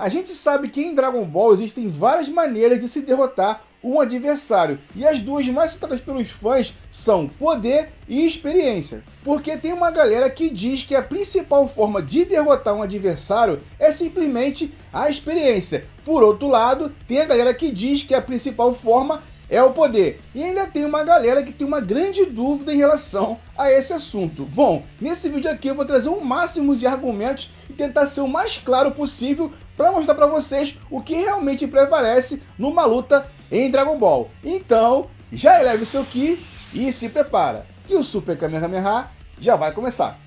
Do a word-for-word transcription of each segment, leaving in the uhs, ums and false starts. A gente sabe que em Dragon Ball existem várias maneiras de se derrotar um adversário, e as duas mais citadas pelos fãs são poder e experiência, porque tem uma galera que diz que a principal forma de derrotar um adversário é simplesmente a experiência. Por outro lado, tem a galera que diz que a principal forma é o poder, e ainda tem uma galera que tem uma grande dúvida em relação a esse assunto. Bom, nesse vídeo aqui eu vou trazer um máximo de argumentos e tentar ser o mais claro possível para mostrar para vocês o que realmente prevalece numa luta em Dragon Ball. Então, já eleve o seu ki e se prepara, que o Super Kamehameha já vai começar.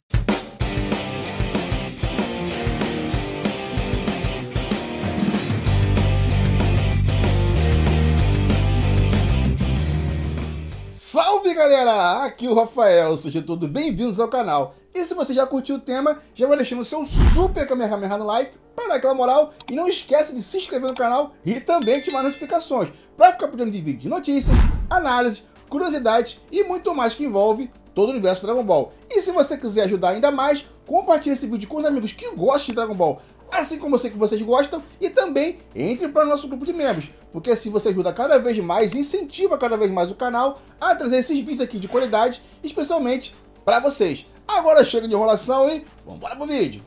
Salve galera, aqui o Rafael, sejam todos bem-vindos ao canal. E se você já curtiu o tema, já vai deixando o seu Super Kamehameha no like para dar aquela moral, e não esquece de se inscrever no canal e também ativar notificações para ficar por dentro de vídeos de notícias, análises, curiosidades e muito mais que envolve todo o universo Dragon Ball. E se você quiser ajudar ainda mais, compartilhe esse vídeo com os amigos que gostam de Dragon Ball, assim como eu sei que vocês gostam, e também entre para o nosso grupo de membros, porque assim você ajuda cada vez mais, incentiva cada vez mais o canal a trazer esses vídeos aqui de qualidade, especialmente para vocês. Agora chega de enrolação e vamos embora pro vídeo.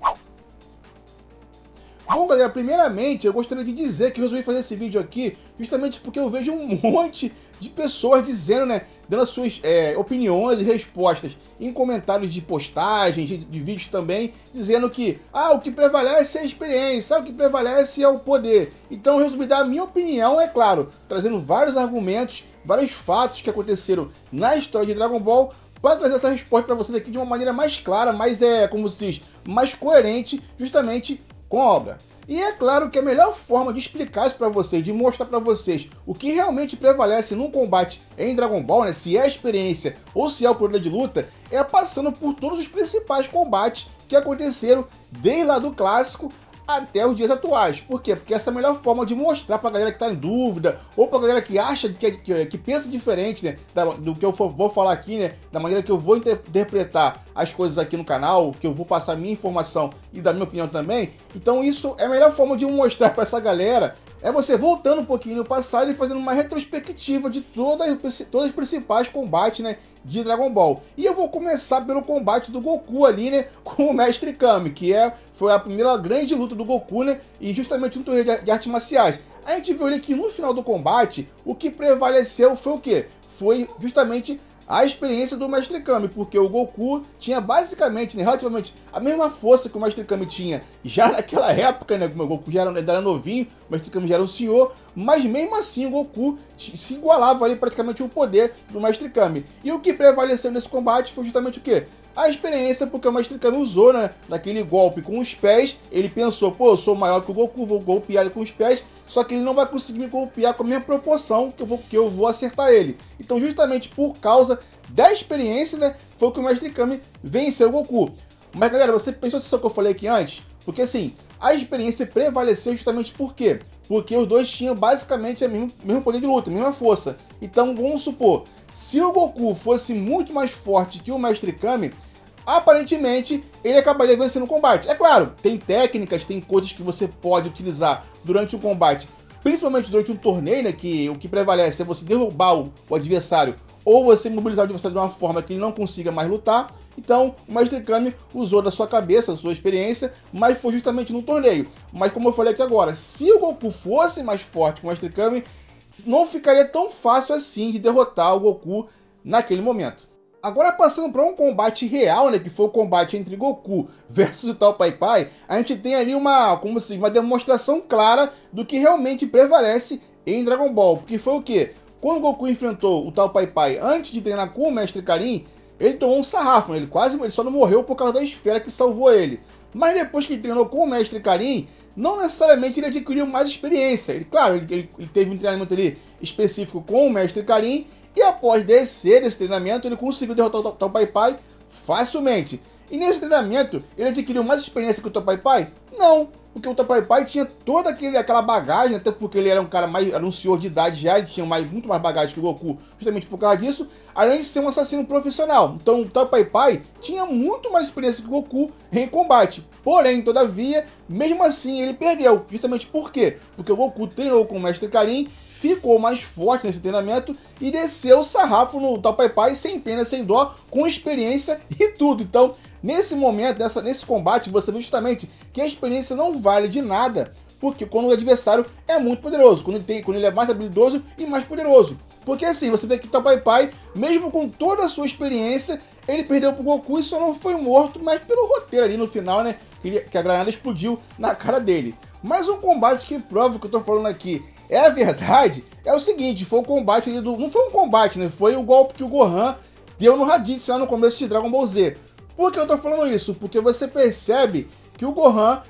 Bom galera, primeiramente eu gostaria de dizer que eu resolvi fazer esse vídeo aqui justamente porque eu vejo um monte de pessoas dizendo, né, dando suas é, opiniões e respostas em comentários de postagens, de, de vídeos também, dizendo que ah, o que prevalece é a experiência, o que prevalece é o poder. Então eu resolvi dar a minha opinião, é claro, trazendo vários argumentos, vários fatos que aconteceram na história de Dragon Ball, para trazer essa resposta para vocês aqui de uma maneira mais clara, mais, é, como se diz, mais coerente, justamente com a obra. E é claro que a melhor forma de explicar isso para vocês, de mostrar para vocês o que realmente prevalece num combate em Dragon Ball, né, se é a experiência ou se é o poder de luta, é passando por todos os principais combates que aconteceram desde lá do clássico até os dias atuais. Por quê? Porque essa é a melhor forma de mostrar para a galera que está em dúvida, ou para a galera que acha, que, que, que pensa diferente, né, da, do que eu vou falar aqui, né, da maneira que eu vou interpretar as coisas aqui no canal, que eu vou passar a minha informação e da minha opinião também. Então isso é a melhor forma de mostrar para essa galera, é você voltando um pouquinho no passado e fazendo uma retrospectiva de todas, todas as principais combates, né, de Dragon Ball. E eu vou começar pelo combate do Goku ali, né, com o Mestre Kame, que é, foi a primeira grande luta do Goku, né, e justamente no torneio de artes marciais. A gente viu ali que no final do combate, o que prevaleceu foi o quê? Foi justamente a experiência do Mestre Kame, porque o Goku tinha basicamente, né, relativamente a mesma força que o Mestre Kame tinha já naquela época, né, o Goku já era, era novinho, o Mestre Kame já era um senhor, mas mesmo assim o Goku se igualava ali praticamente o poder do Mestre Kame. E o que prevaleceu nesse combate foi justamente o quê? A experiência, porque o Mestre Kame usou, né, naquele golpe com os pés, ele pensou, pô, eu sou maior que o Goku, vou golpear ele com os pés, só que ele não vai conseguir me golpear com a minha proporção que eu vou, que eu vou acertar ele. Então justamente por causa da experiência, né, foi que o Mestre Kame venceu o Goku. Mas galera, você pensou nisso que eu falei aqui antes? Porque assim, a experiência prevaleceu justamente por quê? Porque os dois tinham basicamente o mesmo, mesmo poder de luta, a mesma força. Então vamos supor, se o Goku fosse muito mais forte que o Mestre Kame, aparentemente ele acabaria vencendo o combate. É claro, tem técnicas, tem coisas que você pode utilizar durante o combate, principalmente durante um torneio, né, que o que prevalece é você derrubar o, o adversário ou você mobilizar o adversário de uma forma que ele não consiga mais lutar. Então o Mestre Kame usou da sua cabeça, da sua experiência, mas foi justamente no torneio. Mas como eu falei aqui agora, se o Goku fosse mais forte que o Mestre Kame, não ficaria tão fácil assim de derrotar o Goku naquele momento. Agora passando para um combate real, né, que foi o combate entre Goku versus o Tao Pai Pai, a gente tem ali uma, como assim, uma demonstração clara do que realmente prevalece em Dragon Ball. Porque foi o quê? Quando o Goku enfrentou o Tao Pai Pai antes de treinar com o Mestre Karin, ele tomou um sarrafo, né? Ele quase ele só não morreu por causa da esfera que salvou ele. Mas depois que ele treinou com o Mestre Karin, não necessariamente ele adquiriu mais experiência. Ele, claro, ele, ele teve um treinamento ali específico com o Mestre Karin, e após descer desse treinamento, ele conseguiu derrotar o Tao Pai Pai facilmente. E nesse treinamento, ele adquiriu mais experiência que o Tao Pai Pai? Não, porque o Tao Pai Pai tinha toda aquele, aquela bagagem, até porque ele era um cara mais, era um senhor de idade já, ele tinha mais, muito mais bagagem que o Goku, justamente por causa disso, além de ser um assassino profissional. Então o Tao Pai Pai tinha muito mais experiência que o Goku em combate. Porém, todavia, mesmo assim ele perdeu, justamente por quê? Porque o Goku treinou com o Mestre Karin, ficou mais forte nesse treinamento e desceu o sarrafo no Tao Pai Pai sem pena, sem dó, com experiência e tudo. Então, nesse momento, nessa, nesse combate, você vê justamente que a experiência não vale de nada, porque quando o adversário é muito poderoso, quando ele, tem, quando ele é mais habilidoso e mais poderoso. Porque assim, você vê que o Tao Pai Pai, mesmo com toda a sua experiência, ele perdeu pro Goku e só não foi morto, mas pelo roteiro ali no final, né, que, ele, que a granada explodiu na cara dele. Mas um combate que prova o que eu tô falando aqui é a verdade, é o seguinte, foi o combate ali do... Não foi um combate, né? Foi o golpe que o Gohan deu no Raditz lá no começo de Dragon Ball Z. Por que eu tô falando isso? Porque você percebe que o Gohan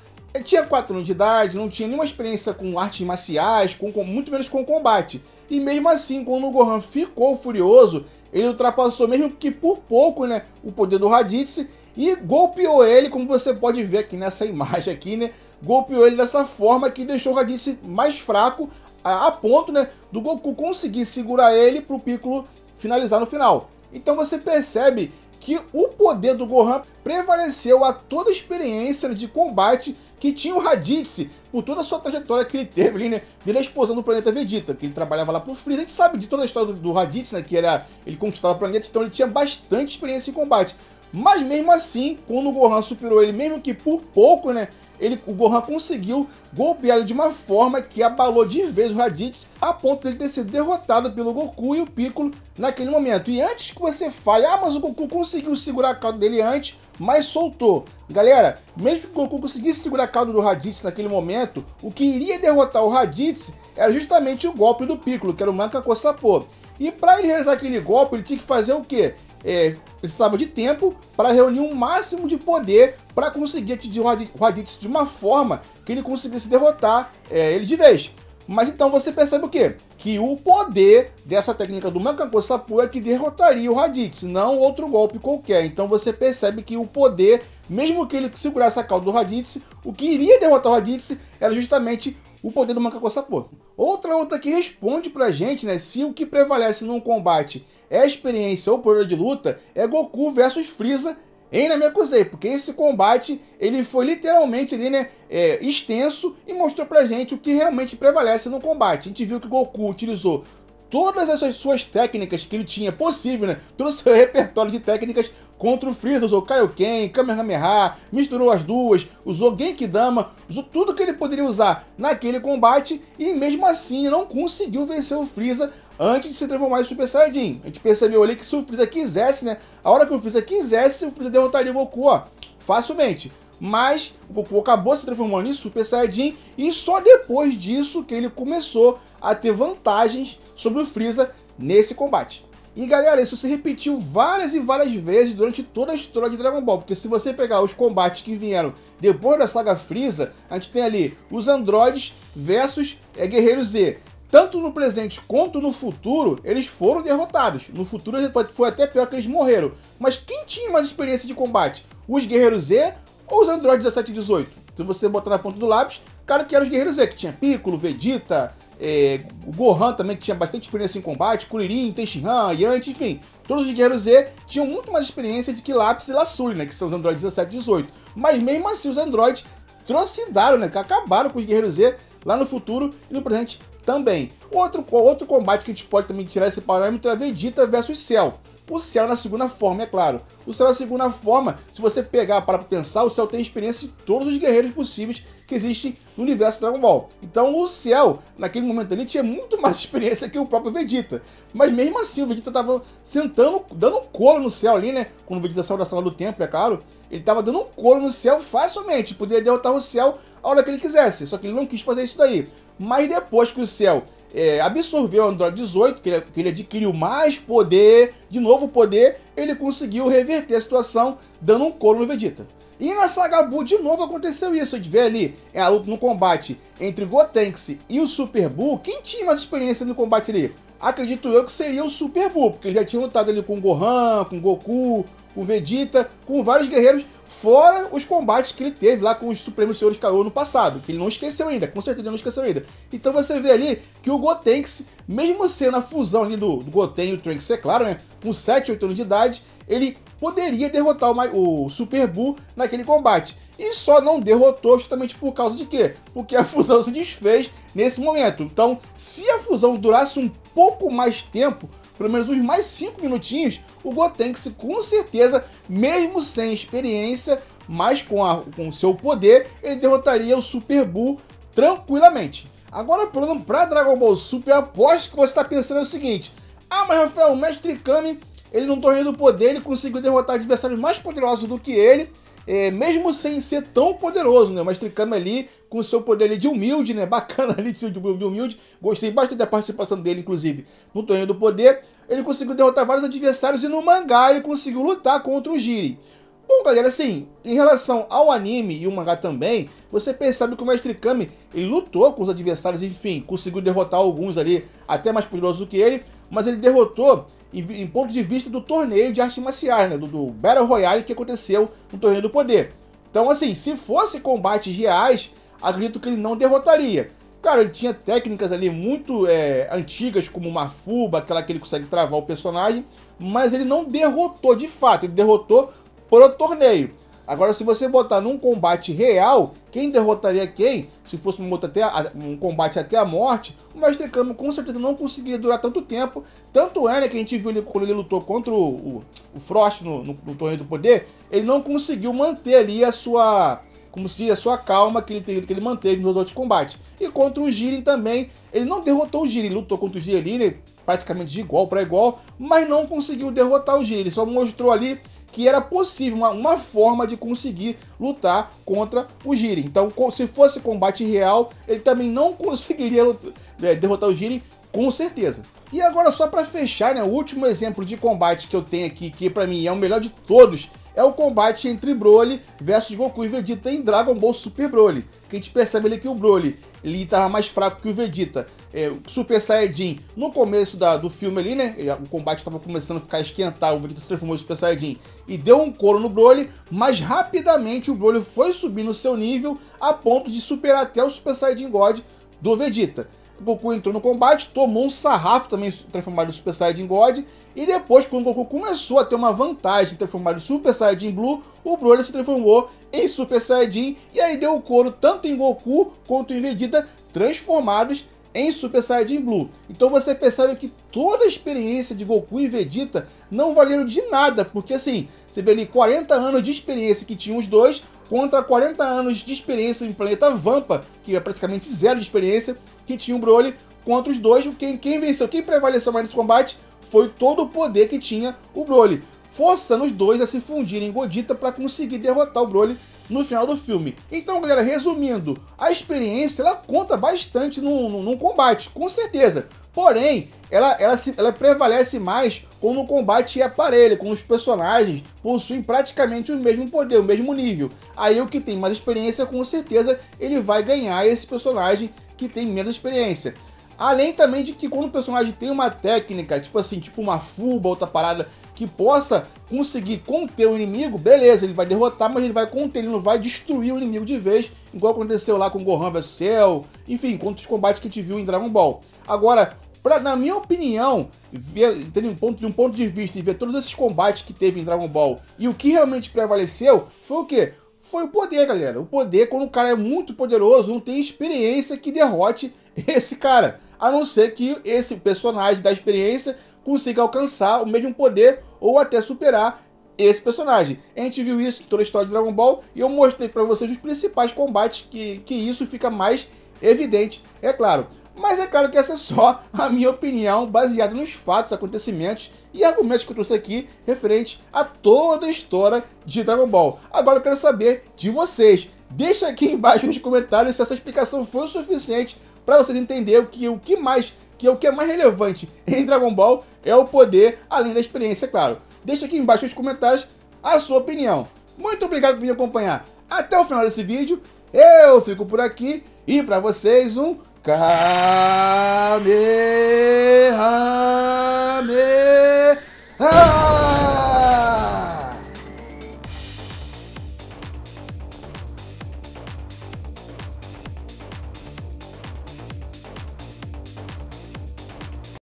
tinha quatro anos de idade, não tinha nenhuma experiência com artes marciais, com, com, muito menos com combate. E mesmo assim, quando o Gohan ficou furioso, ele ultrapassou, mesmo que por pouco, né, o poder do Raditz e golpeou ele, como você pode ver aqui nessa imagem aqui, né? Golpeou ele dessa forma que deixou o Raditz mais fraco, a ponto, né, do Goku conseguir segurar ele para o Piccolo finalizar no final. Então você percebe que o poder do Gohan prevaleceu a toda a experiência de combate que tinha o Raditz, por toda a sua trajetória que ele teve ali, né, desde a explosão do planeta Vegeta, que ele trabalhava lá pro Freeza. A gente sabe de toda a história do, do Raditz, né, que era, ele conquistava o planeta, então ele tinha bastante experiência em combate. Mas mesmo assim, quando o Gohan superou ele, mesmo que por pouco, né, Ele, o Gohan conseguiu golpear ele de uma forma que abalou de vez o Raditz, a ponto de ele ter sido derrotado pelo Goku e o Piccolo naquele momento. E antes que você fale, ah, mas o Goku conseguiu segurar a cauda dele antes, mas soltou. Galera, mesmo que o Goku conseguisse segurar a cauda do Raditz naquele momento, o que iria derrotar o Raditz era justamente o golpe do Piccolo, que era o Makankosappo. E para ele realizar aquele golpe, ele tinha que fazer o quê? É, precisava de tempo para reunir um máximo de poder para conseguir atingir o Raditz de uma forma que ele conseguisse derrotar é, ele de vez. Mas então você percebe o quê? Que o poder dessa técnica do Makankosappo é que derrotaria o Raditz, não outro golpe qualquer. Então você percebe que o poder, mesmo que ele segurasse a cauda do Raditz, o que iria derrotar o Raditz era justamente o poder do Makankosappo. Outra outra que responde pra gente, né, se o que prevalece num combate é a experiência ou poder de luta, é Goku versus Freeza em Namekusei, porque esse combate ele foi literalmente ali, né, é, extenso e mostrou pra gente o que realmente prevalece no combate. A gente viu que Goku utilizou todas essas suas técnicas que ele tinha possível, né, todo o seu repertório de técnicas contra o Freeza, usou Kaioken, Kamehameha, misturou as duas, usou Genkidama, usou tudo que ele poderia usar naquele combate e mesmo assim não conseguiu vencer o Freeza antes de se transformar em Super Saiyajin. A gente percebeu ali que se o Freeza quisesse, né, a hora que o Freeza quisesse, o Freeza derrotaria o Goku, ó, facilmente. Mas o Goku acabou se transformando em Super Saiyajin e só depois disso que ele começou a ter vantagens sobre o Freeza nesse combate. E galera, isso se repetiu várias e várias vezes durante toda a história de Dragon Ball, porque se você pegar os combates que vieram depois da saga Freeza, a gente tem ali os androides versus é, Guerreiro Z. Tanto no presente quanto no futuro, eles foram derrotados. No futuro foi até pior que eles morreram. Mas quem tinha mais experiência de combate? Os Guerreiros Z ou os Android dezessete e dezoito? Se você botar na ponta do lápis, cara, que era os Guerreiros Z, que tinha Piccolo, Vegeta, é, o Gohan também, que tinha bastante experiência em combate, Kuririn, Tenshinhan, Yanti, enfim. Todos os Guerreiros Z tinham muito mais experiência de que Lápis e Lazuli, né, que são os Android dezessete e dezoito. Mas mesmo assim, os Androids trocidaram, né, que acabaram com os Guerreiros Z lá no futuro e no presente também. Outro, outro combate que a gente pode também tirar esse parâmetro é Vegeta versus Cell. O Cell na segunda forma, é claro. O Cell na segunda forma, se você pegar para pensar, o Cell tem experiência de todos os guerreiros possíveis que existem no universo Dragon Ball. Então o Cell, naquele momento ali, tinha muito mais experiência que o próprio Vegeta. Mas mesmo assim, o Vegeta estava sentando, dando um colo no Cell ali, né? Quando o Vegeta saiu da sala do templo, é claro. Ele estava dando um colo no Cell facilmente. Poderia derrotar o Cell a hora que ele quisesse. Só que ele não quis fazer isso daí. Mas depois que o Cell é, absorveu o Android dezoito, que ele, que ele adquiriu mais poder, de novo poder, ele conseguiu reverter a situação, dando um colo no Vegeta. E na saga Buu, de novo aconteceu isso. A gente vê ali é a luta no combate entre Gotenks e o Super Buu. Quem tinha mais experiência no combate ali? Acredito eu que seria o Super Buu, porque ele já tinha lutado ali com o Gohan, com o Goku, com o Vegeta, com vários guerreiros Fora os combates que ele teve lá com os Supremos Senhores Kaiou no passado, que ele não esqueceu ainda, com certeza ele não esqueceu ainda. Então você vê ali que o Gotenks, mesmo sendo a fusão ali do, do Goten e o Trunks, é claro, né, com sete, oito anos de idade, ele poderia derrotar o, o Super Buu naquele combate. E só não derrotou justamente por causa de quê? Porque a fusão se desfez nesse momento. Então, se a fusão durasse um pouco mais tempo, pelo menos uns mais cinco minutinhos, o Gotenks com certeza, mesmo sem experiência, mas com a, com o seu poder, ele derrotaria o Super Buu tranquilamente. Agora, plano para Dragon Ball Super, aposto que você está pensando é o seguinte: ah, mas Rafael, o Mestre Kame, ele no Torneio do Poder, ele conseguiu derrotar adversários mais poderosos do que ele, é, mesmo sem ser tão poderoso, né? O Mestre Kame ali, com seu poder ali de humilde, né? Bacana ali de humilde. Gostei bastante da participação dele, inclusive, no Torneio do Poder. Ele conseguiu derrotar vários adversários e no mangá ele conseguiu lutar contra o Jiren. Bom, galera, assim, em relação ao anime e o mangá também, você percebe que o Mestre Kame, ele lutou com os adversários, enfim, conseguiu derrotar alguns ali, até mais poderosos do que ele, mas ele derrotou em, em ponto de vista do torneio de artes marciais, né? Do, do Battle Royale que aconteceu no Torneio do Poder. Então, assim, se fosse combates reais, acredito que ele não derrotaria. Claro, ele tinha técnicas ali muito é, antigas, como uma fuba, aquela que ele consegue travar o personagem, mas ele não derrotou de fato, ele derrotou pro torneio. Agora, se você botar num combate real, quem derrotaria quem? Se fosse um, até a, um combate até a morte, o Mestre Kame com certeza não conseguiria durar tanto tempo. Tanto é, né, que a gente viu ele, quando ele lutou contra o, o, o Frost no, no, no Torneio do Poder, ele não conseguiu manter ali a sua... como se diz, a sua calma que ele, teve, que ele manteve nos outros combates. E contra o Jiren também, ele não derrotou o Jiren, ele lutou contra o Jiren ali, né, praticamente de igual para igual, mas não conseguiu derrotar o Jiren, ele só mostrou ali que era possível, uma, uma forma de conseguir lutar contra o Jiren. Então, se fosse combate real, ele também não conseguiria lutar, é, derrotar o Jiren, com certeza. E agora, só para fechar, né, o último exemplo de combate que eu tenho aqui, que para mim é o melhor de todos, é o combate entre Broly versus Goku e Vegeta em Dragon Ball Super Broly. Que a gente percebe ali que o Broly, ele estava mais fraco que o Vegeta. É, o Super Saiyajin, no começo da, do filme ali, né? O combate estava começando a ficar esquentar, o Vegeta se transformou em Super Saiyajin e deu um couro no Broly, mas rapidamente o Broly foi subindo o seu nível a ponto de superar até o Super Saiyajin God do Vegeta. O Goku entrou no combate, tomou um sarrafo também transformado no Super Saiyajin God. E depois, quando o Goku começou a ter uma vantagem transformado em Super Saiyajin Blue, o Broly se transformou em Super Saiyajin e aí deu o couro tanto em Goku quanto em Vegeta transformados em Super Saiyajin Blue. Então você percebe que toda a experiência de Goku e Vegeta não valeram de nada, porque assim, você vê ali quarenta anos de experiência que tinham os dois, contra quarenta anos de experiência em planeta Vampa, que é praticamente zero de experiência, que tinha o Broly contra os dois. Quem, quem venceu, quem prevaleceu mais nesse combate foi todo o poder que tinha o Broly, forçando os dois a se fundirem em Godita para conseguir derrotar o Broly no final do filme. Então, galera, resumindo, a experiência ela conta bastante num, num combate, com certeza. Porém, ela, ela, se, ela prevalece mais quando o combate é parelho, quando os personagens possuem praticamente o mesmo poder, o mesmo nível. Aí o que tem mais experiência, com certeza, ele vai ganhar esse personagem que tem menos experiência. Além também de que quando o personagem tem uma técnica, tipo assim, tipo uma fuba, outra parada, que possa conseguir conter o inimigo, beleza, ele vai derrotar, mas ele vai conter, ele não vai destruir o inimigo de vez, igual aconteceu lá com o Gohan versus Cell, enfim, quantos combates que a gente viu em Dragon Ball. Agora, pra, na minha opinião, ver, tendo um ponto, de um ponto de vista e ver todos esses combates que teve em Dragon Ball, e o que realmente prevaleceu, foi o quê? Foi o poder, galera. O poder, quando o cara é muito poderoso, não tem experiência que derrote esse cara. A não ser que esse personagem da experiência consiga alcançar o mesmo poder ou até superar esse personagem. A gente viu isso em toda a história de Dragon Ball e eu mostrei para vocês os principais combates que, que isso fica mais evidente, é claro. Mas é claro que essa é só a minha opinião, baseada nos fatos, acontecimentos e argumentos que eu trouxe aqui referente a toda a história de Dragon Ball. Agora eu quero saber de vocês. Deixa aqui embaixo nos comentários se essa explicação foi o suficiente para vocês entenderem que o que mais, que o que é mais relevante em Dragon Ball é o poder, além da experiência, claro. Deixa aqui embaixo nos comentários a sua opinião. Muito obrigado por me acompanhar até o final desse vídeo. Eu fico por aqui e para vocês um Kamehameha.